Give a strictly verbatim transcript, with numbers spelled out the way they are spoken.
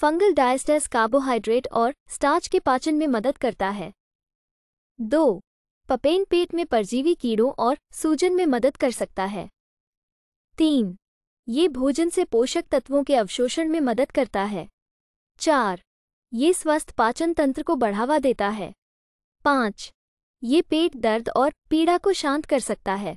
Fungal डाइजेस्टेस carbohydrate और starch के पाचन में मदद करता है। दो, पेपेन पेट में परजीवी कीड़ों और सूजन में मदद कर सकता है। तीन, ये भोजन से पोषक तत्वों के अवशोषण में मदद करता है। चार, ये स्वस्थ पाचन तंत्र को बढ़ावा देता है। पाँच, ये पेट दर्द और पीड़ा को शांत कर सकता है।